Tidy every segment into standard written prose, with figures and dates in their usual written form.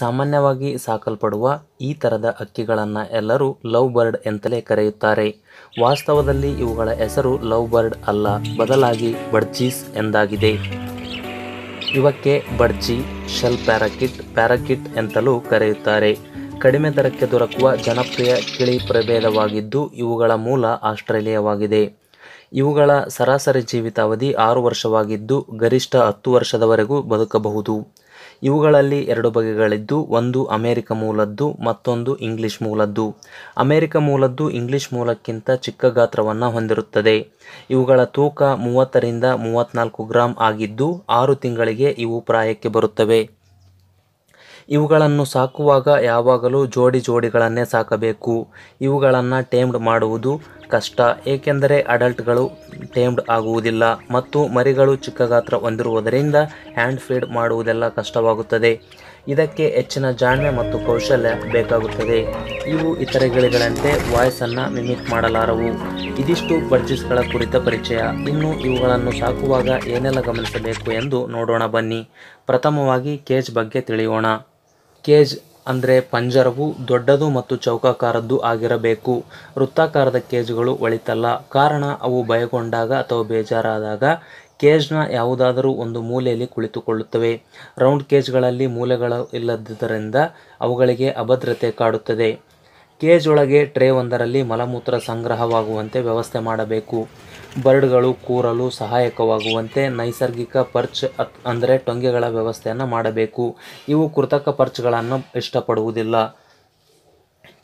ಸಾಮಾನ್ಯವಾಗಿ ಸಾಕಲ್ಪಡುವ ಈ ತರದ ಹಕ್ಕಿಗಳನ್ನು ಎಲ್ಲರೂ ಲವ್ ಬರ್ಡ್ ಅಂತಲೇ ಕರೆಯುತ್ತಾರೆ. ವಾಸ್ತವದಲ್ಲಿ ಇವುಗಳ ಹೆಸರು ಲವ್ ಬರ್ಡ್ ಅಲ್ಲ, ಬದಲಾಗಿ ಬರ್ಜೀಸ್ ಎಂದಾಗಿದೆ. ಇವಕ್ಕೆ ಬರ್ಜಿ, ಶೆಲ್ ಪ್ಯಾರಾಕಿಟ್, ಪ್ಯಾರಾಕಿಟ್ ಅಂತಲೂ ಕರೆಯುತ್ತಾರೆ. ಕಡಿಮೆ ದರಕ್ಕೆ ದೊರಕುವ ಜನಪ್ರಿಯ ಕಿಳಿ ಪ್ರಭೇದವಾಗಿದ್ದು ಇವುಗಳ ಮೂಲ ಆಸ್ಟ್ರೇಲಿಯಾವಾಗಿದೆ. ಇವುಗಳ ಸರಾಸರಿ ಜೀವಿತಾವಧಿ 6 ವರ್ಷವಾಗಿದ್ದು ಗರಿಷ್ಠ 10 ವರ್ಷದವರೆಗೂ ಬದುಕಬಹುದು. ಇವುಗಳಲ್ಲಿ 2 ಬಗೆಗಳಿದ್ದು, ಒಂದು ಅಮೆರಿಕ ಮೂಲದ್ದು, ಮತ್ತೊಂದು ಇಂಗ್ಲಿಷ್ ಮೂಲದ್ದು. ಅಮೆರಿಕ ಮೂಲದ್ದು ಇಂಗ್ಲಿಷ್ ಮೂಲಕ್ಕಿಂತ ಚಿಕ್ಕ ಗಾತ್ರವನ್ನು ಹೊಂದಿರುತ್ತದೆ. ಇವುಗಳ ತೂಕ 30 ರಿಂದ 34 ಗ್ರಾಂ ಆಗಿದ್ದು 6 ತಿಂಗಳಿಗೆ ಇವು ಪ್ರಾಯಕ್ಕೆ ಬರುತ್ತವೆ. ಇವುಗಳನ್ನು ಸಾಕುವಾಗ ಯಾವಾಗಲೂ ಜೋಡಿಗಳನ್ನೇ ಸಾಕಬೇಕು. ಇವುಗಳನ್ನು ಟೇಮ್ಡ್ ಮಾಡುವುದು ಕಷ್ಟ, ಏಕೆಂದರೆ ಅಡಲ್ಟ್ಗಳು ಟೇಮ್ಡ್ ಆಗುವುದಿಲ್ಲ ಮತ್ತು ಮರಿಗಳು ಚಿಕ್ಕ ಗಾತ್ರ ಹೊಂದಿರುವುದರಿಂದ ಹ್ಯಾಂಡ್ ಫೀಡ್ ಮಾಡುವುದೆಲ್ಲ ಕಷ್ಟವಾಗುತ್ತದೆ. ಇದಕ್ಕೆ ಹೆಚ್ಚಿನ ಜಾಣ್ಮೆ ಮತ್ತು ಕೌಶಲ್ಯ ಬೇಕಾಗುತ್ತದೆ. ಇವು ಇತರೆ ಗಿಳಿಗಳಂತೆ ವಾಯ್ಸನ್ನು ಮಿಮಿಕ್ ಮಾಡಲಾರವು. ಇದಿಷ್ಟು ಬರ್ಜಿಸ್ಗಳ ಕುರಿತ ಪರಿಚಯ. ಇನ್ನು ಇವುಗಳನ್ನು ಸಾಕುವಾಗ ಏನೆಲ್ಲ ಗಮನಿಸಬೇಕು ಎಂದು ನೋಡೋಣ ಬನ್ನಿ. ಪ್ರಥಮವಾಗಿ ಕೇಜ್ ಬಗ್ಗೆ ತಿಳಿಯೋಣ. ಕೇಜ್ ಅಂದರೆ ಪಂಜರವು ದೊಡ್ಡದು ಮತ್ತು ಚೌಕಾಕಾರದ್ದು ಆಗಿರಬೇಕು. ವೃತ್ತಾಕಾರದ ಕೇಜ್ಗಳು ಒಳಿತಲ್ಲ, ಕಾರಣ ಅವು ಭಯಗೊಂಡಾಗ ಅಥವಾ ಬೇಜಾರಾದಾಗ ಕೇಜ್ನ ಯಾವುದಾದರೂ ಒಂದು ಮೂಲೆಯಲ್ಲಿ ಕುಳಿತುಕೊಳ್ಳುತ್ತವೆ. ರೌಂಡ್ ಕೇಜ್ಗಳಲ್ಲಿ ಮೂಲೆಗಳು ಇಲ್ಲದಿದ್ದರಿಂದ ಅವುಗಳಿಗೆ ಅಭದ್ರತೆ ಕಾಡುತ್ತದೆ. ಕೇಜ್ ಒಳಗೆ ಟ್ರೇ ಒಂದರಲ್ಲಿ ಮಲಮೂತ್ರ ಸಂಗ್ರಹವಾಗುವಂತೆ ವ್ಯವಸ್ಥೆ ಮಾಡಬೇಕು. ಬರ್ಡ್ಗಳು ಕೂರಲು ಸಹಾಯಕವಾಗುವಂತೆ ನೈಸರ್ಗಿಕ ಪರ್ಚ್ ಅಂದರೆ ಟೊಂಗೆಗಳ ವ್ಯವಸ್ಥೆಯನ್ನು ಮಾಡಬೇಕು. ಇವು ಕೃತಕ ಪರ್ಚ್ಗಳನ್ನು ಇಷ್ಟಪಡುವುದಿಲ್ಲ.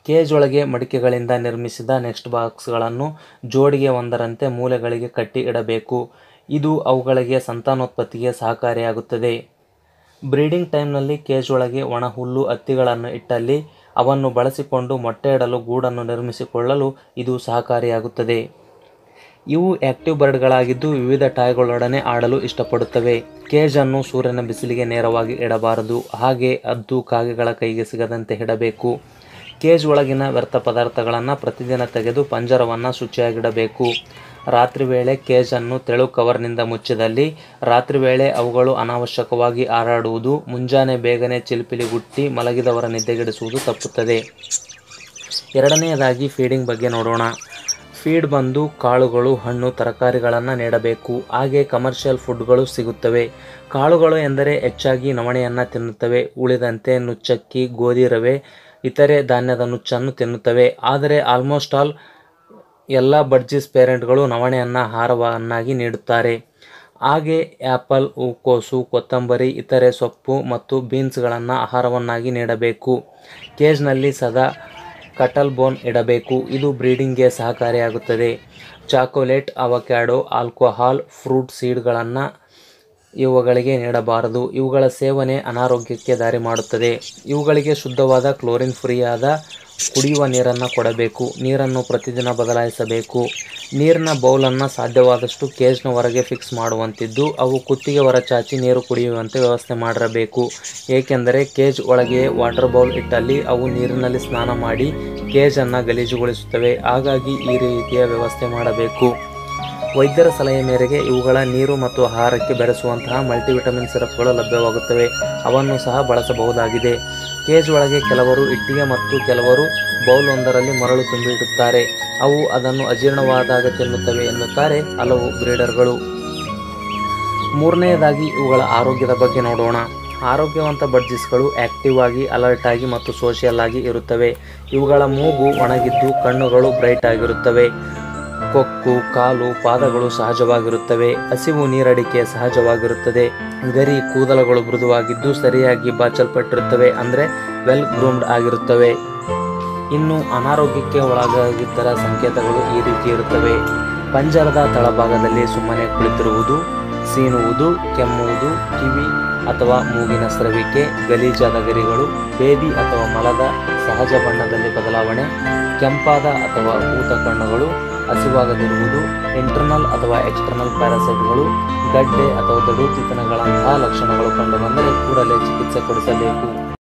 ಕೇಜ್ ಒಳಗೆ ಮಡಿಕೆಗಳಿಂದ ನಿರ್ಮಿಸಿದ ನೆಕ್ಸ್ಟ್ ಬಾಕ್ಸ್ಗಳನ್ನು ಜೋಡಿಗೆ ಒಂದರಂತೆ ಮೂಲೆಗಳಿಗೆ ಕಟ್ಟಿ ಇಡಬೇಕು. ಇದು ಅವುಗಳಿಗೆ ಸಂತಾನೋತ್ಪತ್ತಿಗೆ ಸಹಕಾರಿಯಾಗುತ್ತದೆ. ಬ್ರೀಡಿಂಗ್ ಟೈಮ್ನಲ್ಲಿ ಕೇಜ್ ಒಳಗೆ ಒಣ ಹುಲ್ಲು ಹತ್ತಿಗಳನ್ನು ಇಟ್ಟಲ್ಲಿ ಅವನ್ನು ಬಳಸಿಕೊಂಡು ಮೊಟ್ಟೆ ಇಡಲು ಗೂಡನ್ನು ನಿರ್ಮಿಸಿಕೊಳ್ಳಲು ಇದು ಸಹಕಾರಿಯಾಗುತ್ತದೆ. ಇವು ಆಕ್ಟಿವ್ ಬರ್ಡ್ಗಳಾಗಿದ್ದು ವಿವಿಧ ಟಾಯ್ಗಳೊಡನೆ ಆಡಲು ಇಷ್ಟಪಡುತ್ತವೆ. ಕೇಜನ್ನು ಸೂರ್ಯನ ಬಿಸಿಲಿಗೆ ನೇರವಾಗಿ ಇಡಬಾರದು, ಹಾಗೆ ಅದ್ದು ಕಾಗೆಗಳ ಕೈಗೆ ಸಿಗದಂತೆ ಇಡಬೇಕು. ಕೇಜ್ ಒಳಗಿನ ವ್ಯರ್ಥ ಪದಾರ್ಥಗಳನ್ನು ಪ್ರತಿದಿನ ತೆಗೆದು ಪಂಜರವನ್ನು ಶುಚಿಯಾಗಿಡಬೇಕು. ರಾತ್ರಿ ವೇಳೆ ಕೇಜನ್ನು ತೆಳು ಕವರ್ನಿಂದ ಮುಚ್ಚಿದಲ್ಲಿ ರಾತ್ರಿ ವೇಳೆ ಅವುಗಳು ಅನಾವಶ್ಯಕವಾಗಿ ಹಾರಾಡುವುದು, ಮುಂಜಾನೆ ಬೇಗನೆ ಚಿಲಿಪಿಲಿಗುಟ್ಟಿ ಮಲಗಿದವರ ನಿದ್ದೆಗೆಡಿಸುವುದು ತಪ್ಪುತ್ತದೆ. ಎರಡನೆಯದಾಗಿ ಫೀಡಿಂಗ್ ಬಗ್ಗೆ ನೋಡೋಣ. ಫೀಡ್ ಬಂದು ಕಾಳುಗಳು, ಹಣ್ಣು, ತರಕಾರಿಗಳನ್ನು ನೀಡಬೇಕು. ಹಾಗೆ ಕಮರ್ಷಿಯಲ್ ಫುಡ್ಗಳು ಸಿಗುತ್ತವೆ. ಕಾಳುಗಳು ಎಂದರೆ ಹೆಚ್ಚಾಗಿ ನವಣೆಯನ್ನು ತಿನ್ನುತ್ತವೆ. ಉಳಿದಂತೆ ನುಚ್ಚಕ್ಕಿ, ಗೋಧಿ, ರವೆ, ಇತರೆ ಧಾನ್ಯದ ನುಚ್ಚನ್ನು ತಿನ್ನುತ್ತವೆ. ಆದರೆ ಆಲ್ಮೋಸ್ಟ್ ಆಲ್ ಎಲ್ಲ ಬರ್ಜಿಸ್ ಪೇರೆಂಟ್ಗಳು ನವಣೆಯನ್ನು ಆಹಾರವನ್ನಾಗಿ ನೀಡುತ್ತಾರೆ. ಹಾಗೆ ಆ್ಯಪಲ್, ಹೂಕೋಸು, ಕೊತ್ತಂಬರಿ, ಇತರೆ ಸೊಪ್ಪು ಮತ್ತು ಬೀನ್ಸ್ಗಳನ್ನು ಆಹಾರವನ್ನಾಗಿ ನೀಡಬೇಕು. ಕೇಜ್ನಲ್ಲಿ ಸದಾ ಕಟಲ್ ಬೋನ್ ಇಡಬೇಕು, ಇದು ಬ್ರೀಡಿಂಗ್ಗೆ ಸಹಕಾರಿಯಾಗುತ್ತದೆ. ಚಾಕೊಲೇಟ್, ಅವಕ್ಯಾಡೋ, ಆಲ್ಕೋಹಾಲ್, ಫ್ರೂಟ್ ಸೀಡ್ಗಳನ್ನು ಇವುಗಳಿಗೆ ನೀಡಬಾರದು. ಇವುಗಳ ಸೇವನೆ ಅನಾರೋಗ್ಯಕ್ಕೆ ದಾರಿ ಮಾಡುತ್ತದೆ. ಇವುಗಳಿಗೆ ಶುದ್ಧವಾದ, ಕ್ಲೋರಿನ್ ಫ್ರೀಯಾದ ಕುಡಿಯುವ ನೀರನ್ನು ಕೊಡಬೇಕು. ನೀರನ್ನು ಪ್ರತಿದಿನ ಬದಲಾಯಿಸಬೇಕು. ನೀರಿನ ಬೌಲನ್ನು ಸಾಧ್ಯವಾದಷ್ಟು ಕೇಜ್ನ ಹೊರಗೆ ಫಿಕ್ಸ್ ಮಾಡುವಂತಿದ್ದು ಅವು ಕುತ್ತಿಗೆ ಹೊರಚಾಚಿ ನೀರು ಕುಡಿಯುವಂತೆ ವ್ಯವಸ್ಥೆ ಮಾಡಿರಬೇಕು. ಏಕೆಂದರೆ ಕೇಜ್ ಒಳಗೆ ವಾಟರ್ ಬೌಲ್ ಇಟ್ಟಲ್ಲಿ ಅವು ನೀರಿನಲ್ಲಿ ಸ್ನಾನ ಮಾಡಿ ಕೇಜನ್ನು ಗಲೀಜುಗೊಳಿಸುತ್ತವೆ. ಹಾಗಾಗಿ ಈ ರೀತಿಯ ವ್ಯವಸ್ಥೆ ಮಾಡಬೇಕು. ವೈದ್ಯರ ಸಲಹೆ ಮೇರೆಗೆ ಇವುಗಳ ನೀರು ಮತ್ತು ಆಹಾರಕ್ಕೆ ಬೆರೆಸುವಂತಹ ಮಲ್ಟಿವಿಟಮಿನ್ ಸಿರಪ್ಗಳು ಲಭ್ಯವಾಗುತ್ತವೆ. ಅವನ್ನು ಸಹ ಬಳಸಬಹುದಾಗಿದೆ. ಕೇಜ್ ಒಳಗೆ ಕೆಲವರು ಇಟ್ಟಿಗೆ ಮತ್ತು ಕೆಲವರು ಬೌಲೊಂದರಲ್ಲಿ ಮರಳು ತುಂಬಿ ಇಡುತ್ತಾರೆ. ಅವು ಅದನ್ನು ಅಜೀರ್ಣವಾದಾಗ ತಿನ್ನುತ್ತವೆ ಎನ್ನುತ್ತಾರೆ ಹಲವು ಬ್ರೀಡರ್ಗಳು. ಮೂರನೆಯದಾಗಿ ಇವುಗಳ ಆರೋಗ್ಯದ ಬಗ್ಗೆ ನೋಡೋಣ. ಆರೋಗ್ಯವಂತ ಬರ್ಜಿಸ್ಗಳು ಆಕ್ಟಿವ್ ಆಗಿ, ಅಲರ್ಟ್ ಆಗಿ ಮತ್ತು ಸೋಷಿಯಲ್ ಆಗಿ ಇರುತ್ತವೆ. ಇವುಗಳ ಮೂಗು ಒಣಗಿದ್ದು ಕಣ್ಣುಗಳು ಬ್ರೈಟ್ ಆಗಿರುತ್ತವೆ. ಕೊಕ್ಕು, ಕಾಲು, ಪಾದಗಳು ಸಹಜವಾಗಿರುತ್ತವೆ. ಹಸಿವು, ನೀರಡಿಕೆ ಸಹಜವಾಗಿರುತ್ತದೆ. ಗರಿ, ಕೂದಲುಗಳು ಮೃದುವಾಗಿದ್ದು ಸರಿಯಾಗಿ ಬಾಚಲ್ಪಟ್ಟಿರುತ್ತವೆ, ಅಂದರೆ ವೆಲ್ ಗ್ರೂಮ್ಡ್ ಆಗಿರುತ್ತವೆ. ಇನ್ನು ಅನಾರೋಗ್ಯಕ್ಕೆ ಒಳಗಾಗಿದ್ದರ ಸಂಕೇತಗಳು ಈ ರೀತಿ ಇರುತ್ತವೆ. ಪಂಜರದ ತಳಭಾಗದಲ್ಲಿ ಸುಮ್ಮನೆ ಕುಳಿತಿರುವುದು, ಸೀನುವುದು, ಕೆಮ್ಮುವುದು, ಕಿವಿ ಅಥವಾ ಮೂಗಿನ ಸ್ರವಿಕೆ, ಗಲೀಜಾದ ಗರಿಗಳು, ಬೇದಿ ಅಥವಾ ಮಲದ ಸಹಜ ಬಣ್ಣದಲ್ಲಿ ಬದಲಾವಣೆ, ಕೆಂಪಾದ ಅಥವಾ ಊತ ಕಣ್ಣುಗಳು, ಹಸಿವಾಗದಿರುವುದು, ಇಂಟರ್ನಲ್ ಅಥವಾ ಎಕ್ಸ್ಟರ್ನಲ್ ಪ್ಯಾರಾಸೈಟ್ಗಳು, ಗಡ್ಡೆ ಅಥವಾ ದಡುತಿತನಗಳಂತಹ ಲಕ್ಷಣಗಳು ಕಂಡುಬಂದರೆ ಕೂಡಲೇ ಚಿಕಿತ್ಸೆ ಕೊಡಿಸಬೇಕು.